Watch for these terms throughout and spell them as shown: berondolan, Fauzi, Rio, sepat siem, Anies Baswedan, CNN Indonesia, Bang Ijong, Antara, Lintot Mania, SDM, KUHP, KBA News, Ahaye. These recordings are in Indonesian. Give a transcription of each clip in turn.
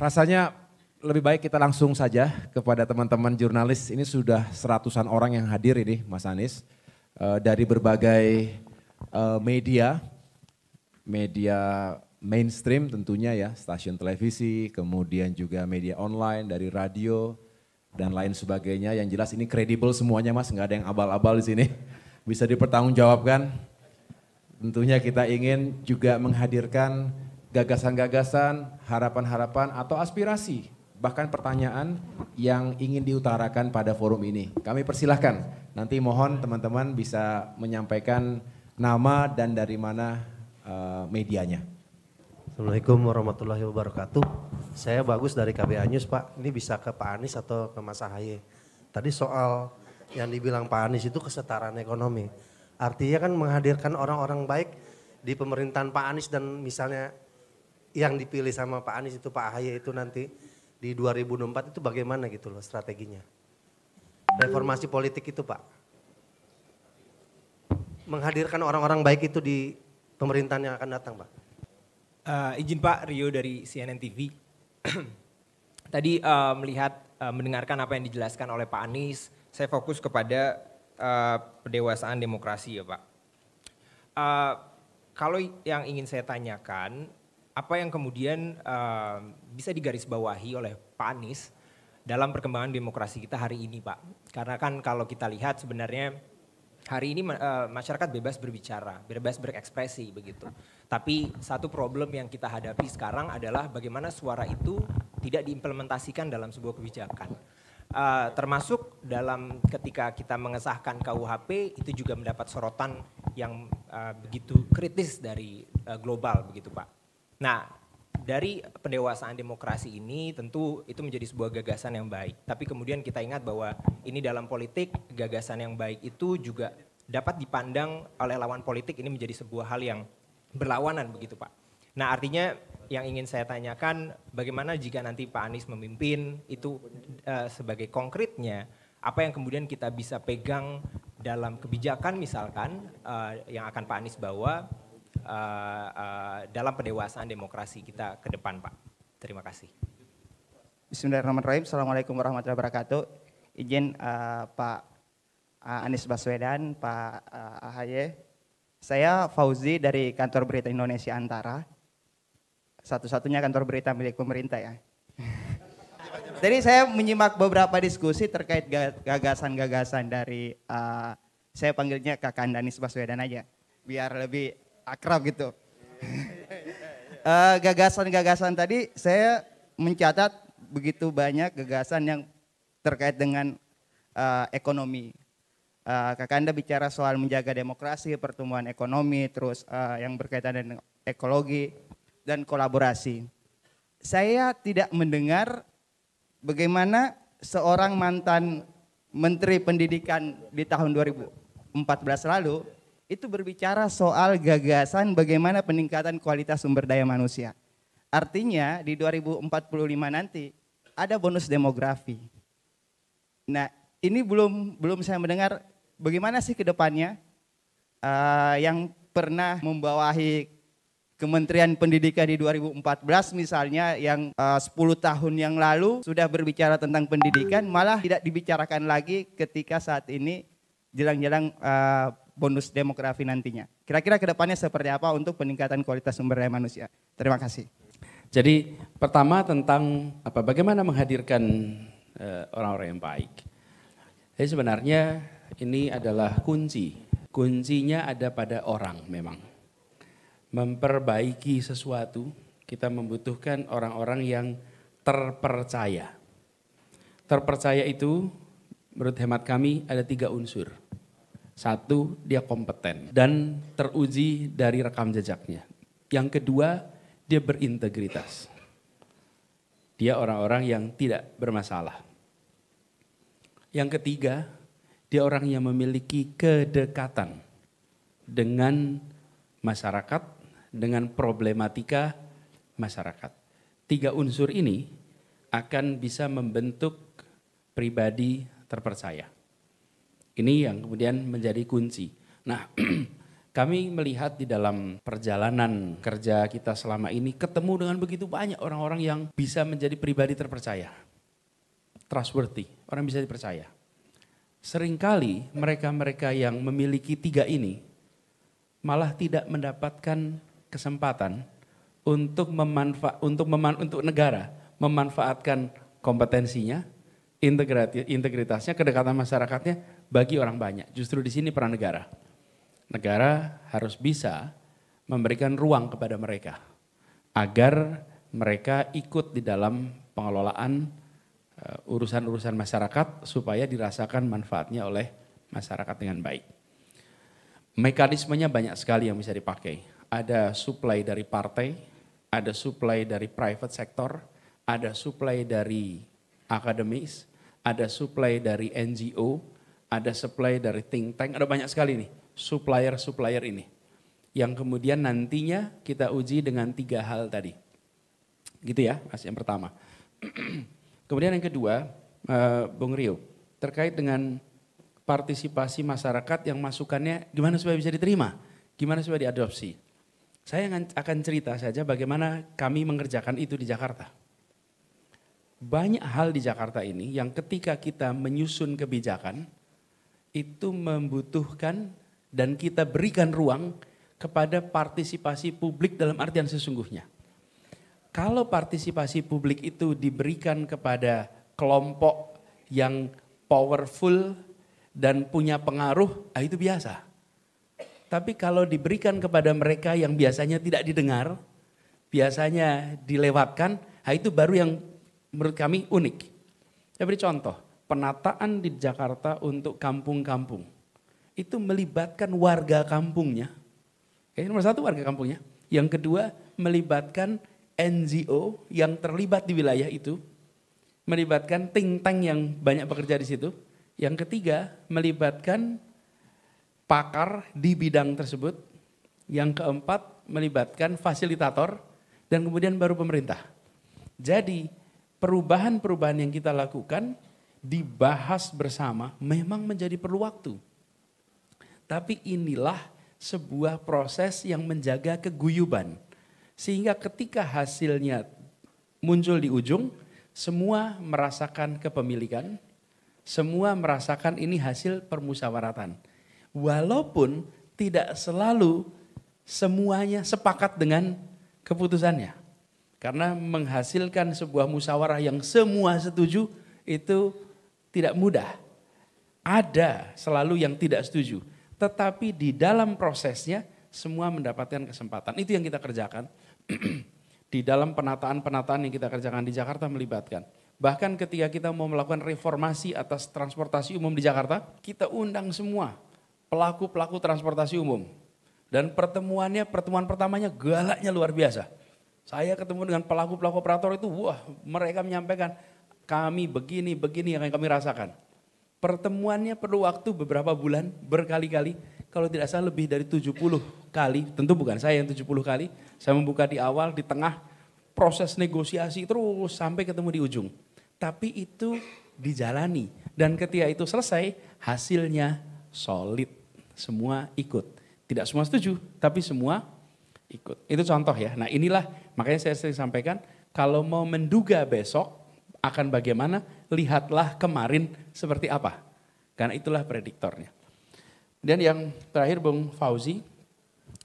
Rasanya lebih baik kita langsung saja kepada teman-teman jurnalis. Ini sudah seratusan orang yang hadir ini, Mas Anies, dari berbagai media mainstream tentunya ya, stasiun televisi, kemudian juga media online, dari radio dan lain sebagainya. Yang jelas ini kredibel semuanya, Mas, nggak ada yang abal-abal di sini. Bisa dipertanggungjawabkan. Tentunya kita ingin juga menghadirkan gagasan-gagasan, harapan-harapan atau aspirasi, bahkan pertanyaan yang ingin diutarakan pada forum ini. Kami persilahkan, nanti mohon teman-teman bisa menyampaikan nama dan dari mana medianya. Assalamualaikum warahmatullahi wabarakatuh. Saya Bagus dari KBA News, Pak. Ini bisa ke Pak Anies atau ke Mas Ahaye. Tadi soal yang dibilang Pak Anies itu kesetaraan ekonomi. Artinya kan menghadirkan orang-orang baik di pemerintahan Pak Anies, dan misalnya yang dipilih sama Pak Anies itu Pak Ahaye itu nanti di 2024 itu bagaimana gitu loh strateginya. Reformasi politik itu, Pak. Menghadirkan orang-orang baik itu di pemerintahan yang akan datang, Pak. Izin Pak, Rio dari CNN TV. Tadi mendengarkan apa yang dijelaskan oleh Pak Anies, saya fokus kepada pendewasaan demokrasi ya, Pak. Kalau yang ingin saya tanyakan, apa yang kemudian bisa digarisbawahi oleh Pak Anies dalam perkembangan demokrasi kita hari ini, Pak? Karena kan kalau kita lihat sebenarnya hari ini masyarakat bebas berbicara, bebas berekspresi begitu. Tapi satu problem yang kita hadapi sekarang adalah bagaimana suara itu tidak diimplementasikan dalam sebuah kebijakan. Termasuk dalam ketika kita mengesahkan KUHP itu juga mendapat sorotan yang begitu kritis dari global begitu, Pak. Nah, dari pendewasaan demokrasi ini tentu itu menjadi sebuah gagasan yang baik. Tapi kemudian kita ingat bahwa ini dalam politik, gagasan yang baik itu juga dapat dipandang oleh lawan politik ini menjadi sebuah hal yang berlawanan begitu, Pak. Nah, artinya yang ingin saya tanyakan, bagaimana jika nanti Pak Anies memimpin itu sebagai konkretnya, apa yang kemudian kita bisa pegang dalam kebijakan misalkan yang akan Pak Anies bawa dalam pendewasaan demokrasi kita ke depan, Pak. Terima kasih. Bismillahirrahmanirrahim. Assalamualaikum warahmatullahi wabarakatuh. Izin Pak Anies Baswedan, Pak Ahaye. Saya Fauzi dari kantor berita Indonesia Antara. Satu-satunya kantor berita milik pemerintah ya. Jadi saya menyimak beberapa diskusi terkait gagasan-gagasan dari, saya panggilnya Kakanda Anies Baswedan aja, biar lebih akrab gitu. Gagasan-gagasan tadi saya mencatat begitu banyak gagasan yang terkait dengan ekonomi. Kakanda bicara soal menjaga demokrasi, pertumbuhan ekonomi, terus yang berkaitan dengan ekologi dan kolaborasi. Saya tidak mendengar bagaimana seorang mantan Menteri Pendidikan di tahun 2014 lalu itu berbicara soal gagasan bagaimana peningkatan kualitas sumber daya manusia. Artinya di 2045 nanti ada bonus demografi. Nah, ini belum saya mendengar bagaimana sih ke depannya yang pernah membawahi Kementerian Pendidikan di 2014 misalnya, yang 10 tahun yang lalu sudah berbicara tentang pendidikan, malah tidak dibicarakan lagi ketika saat ini jelang-jelang bonus demografi nantinya. Kira-kira ke depannya seperti apa untuk peningkatan kualitas sumber daya manusia? Terima kasih. Jadi pertama tentang apa, bagaimana menghadirkan orang-orang yang baik. Jadi sebenarnya ini adalah kunci. Kuncinya ada pada orang memang. Memperbaiki sesuatu, kita membutuhkan orang-orang yang terpercaya. Terpercaya itu menurut hemat kami ada 3 unsur. 1, dia kompeten dan teruji dari rekam jejaknya. Yang kedua, dia berintegritas. Dia orang-orang yang tidak bermasalah. Yang ketiga, dia orang yang memiliki kedekatan dengan masyarakat, dengan problematika masyarakat. 3 unsur ini akan bisa membentuk pribadi terpercaya. Ini yang kemudian menjadi kunci. Nah, Kami melihat di dalam perjalanan kerja kita selama ini ketemu dengan begitu banyak orang-orang yang bisa menjadi pribadi terpercaya. Trustworthy, orang bisa dipercaya. Seringkali mereka-mereka yang memiliki tiga ini malah tidak mendapatkan kesempatan untuk negara memanfaatkan kompetensinya, integritasnya, kedekatan masyarakatnya bagi orang banyak. Justru di sini peran negara. Negara harus bisa memberikan ruang kepada mereka agar mereka ikut di dalam pengelolaan urusan-urusan masyarakat supaya dirasakan manfaatnya oleh masyarakat dengan baik. Mekanismenya banyak sekali yang bisa dipakai. Ada suplai dari partai, ada suplai dari private sector, ada suplai dari akademis, ada suplai dari NGO, ada suplai dari think tank, ada banyak sekali nih. Supplier-supplier ini yang kemudian nantinya kita uji dengan tiga hal tadi, gitu ya, Mas. Yang pertama, kemudian yang kedua, Bung Rio, terkait dengan partisipasi masyarakat yang masukannya gimana supaya bisa diterima, gimana supaya diadopsi. Saya akan cerita saja bagaimana kami mengerjakan itu di Jakarta. Banyak hal di Jakarta ini yang ketika kita menyusun kebijakan itu membutuhkan dan kita berikan ruang kepada partisipasi publik dalam artian sesungguhnya. Kalau partisipasi publik itu diberikan kepada kelompok yang powerful dan punya pengaruh, itu biasa. Tapi kalau diberikan kepada mereka yang biasanya tidak didengar, biasanya dilewatkan, itu baru yang menurut kami unik. Saya beri contoh, penataan di Jakarta untuk kampung-kampung itu melibatkan warga kampungnya. Nomor satu warga kampungnya. Yang kedua melibatkan NGO yang terlibat di wilayah itu. Melibatkan think tank yang banyak bekerja di situ. Yang ketiga melibatkan pakar di bidang tersebut. Yang keempat melibatkan fasilitator dan kemudian baru pemerintah. Jadi perubahan-perubahan yang kita lakukan dibahas bersama memang menjadi perlu waktu. Tapi inilah sebuah proses yang menjaga keguyuban. Sehingga ketika hasilnya muncul di ujung, semua merasakan kepemilikan, semua merasakan ini hasil permusyawaratan. Walaupun tidak selalu semuanya sepakat dengan keputusannya. Karena menghasilkan sebuah musyawarah yang semua setuju itu tidak mudah. Ada selalu yang tidak setuju. Tetapi di dalam prosesnya semua mendapatkan kesempatan. Itu yang kita kerjakan. Di dalam penataan-penataan yang kita kerjakan di Jakarta melibatkan. Bahkan ketika kita mau melakukan reformasi atas transportasi umum di Jakarta, kita undang semua pelaku-pelaku transportasi umum. Dan pertemuannya, pertemuan pertamanya galaknya luar biasa. Saya ketemu dengan pelaku-pelaku operator itu, wah, mereka menyampaikan kami begini-begini yang kami rasakan. Pertemuannya perlu waktu beberapa bulan, berkali-kali, kalau tidak salah lebih dari 70 kali, tentu bukan saya yang 70 kali, saya membuka di awal, di tengah, proses negosiasi terus sampai ketemu di ujung. Tapi itu dijalani dan ketika itu selesai hasilnya solid, semua ikut. Tidak semua setuju, tapi semua ikut. Itu contoh ya, nah inilah makanya saya sering sampaikan kalau mau menduga besok, akan bagaimana, lihatlah kemarin seperti apa. Karena itulah prediktornya. Dan yang terakhir Bung Fauzi,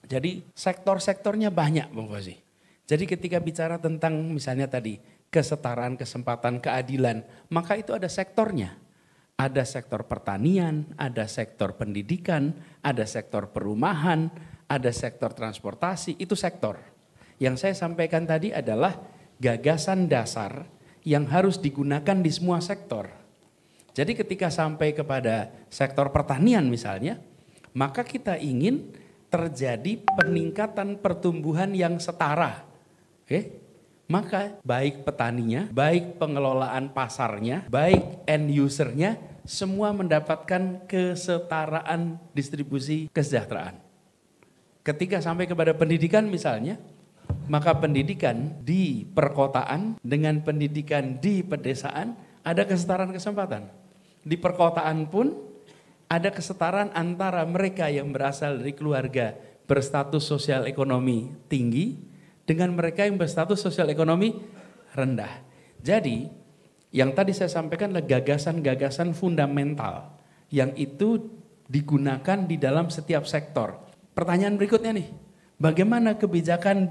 jadi sektor-sektornya banyak Bung Fauzi. Jadi ketika bicara tentang misalnya tadi kesetaraan, kesempatan, keadilan, maka itu ada sektornya. Ada sektor pertanian, ada sektor pendidikan, ada sektor perumahan, ada sektor transportasi, itu sektor. Yang saya sampaikan tadi adalah gagasan dasar yang harus digunakan di semua sektor. Jadi ketika sampai kepada sektor pertanian misalnya, maka kita ingin terjadi peningkatan pertumbuhan yang setara. Oke? Maka baik petaninya, baik pengelolaan pasarnya, baik end usernya, semua mendapatkan kesetaraan distribusi kesejahteraan. Ketika sampai kepada pendidikan misalnya, maka pendidikan di perkotaan dengan pendidikan di pedesaan ada kesetaraan kesempatan. Di perkotaan pun ada kesetaraan antara mereka yang berasal dari keluarga berstatus sosial ekonomi tinggi dengan mereka yang berstatus sosial ekonomi rendah. Jadi yang tadi saya sampaikan adalah gagasan-gagasan fundamental yang itu digunakan di dalam setiap sektor. Pertanyaan berikutnya nih, bagaimana kebijakan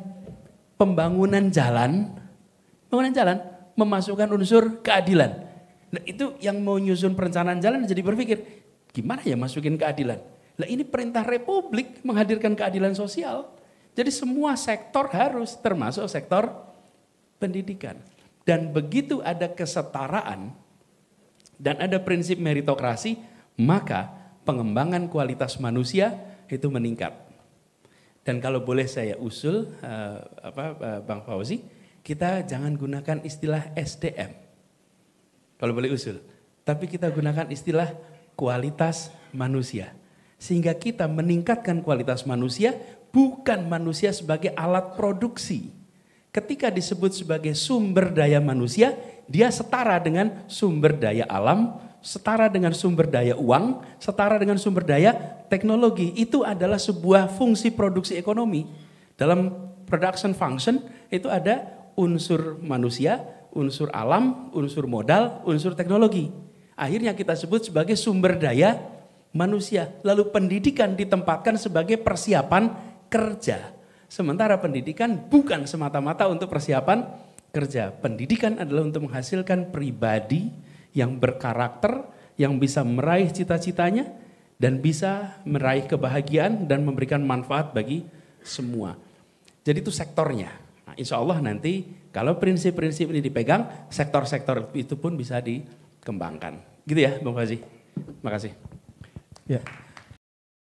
pembangunan jalan memasukkan unsur keadilan? Nah, itu yang mau nyusun perencanaan jalan jadi berpikir, gimana ya masukin keadilan? Nah, ini perintah Republik menghadirkan keadilan sosial. Jadi semua sektor harus, termasuk sektor pendidikan. Dan begitu ada kesetaraan dan ada prinsip meritokrasi, maka pengembangan kualitas manusia itu meningkat. Dan kalau boleh saya usul, Bang Fauzi, kita jangan gunakan istilah SDM. Kalau boleh usul. Tapi kita gunakan istilah kualitas manusia, sehingga kita meningkatkan kualitas manusia, bukan manusia sebagai alat produksi. Ketika disebut sebagai sumber daya manusia, dia setara dengan sumber daya alam, setara dengan sumber daya uang, setara dengan sumber daya teknologi. Itu adalah sebuah fungsi produksi ekonomi. Dalam production function itu ada unsur manusia, unsur alam, unsur modal, unsur teknologi. Akhirnya kita sebut sebagai sumber daya manusia. Lalu pendidikan ditempatkan sebagai persiapan kerja. Sementara pendidikan bukan semata-mata untuk persiapan kerja. Pendidikan adalah untuk menghasilkan pribadi yang berkarakter, yang bisa meraih cita-citanya dan bisa meraih kebahagiaan dan memberikan manfaat bagi semua. Jadi itu sektornya. Nah, insya Allah nanti kalau prinsip-prinsip ini dipegang, sektor-sektor itu pun bisa dikembangkan. Gitu ya Bang Fauzi, makasih. Ya.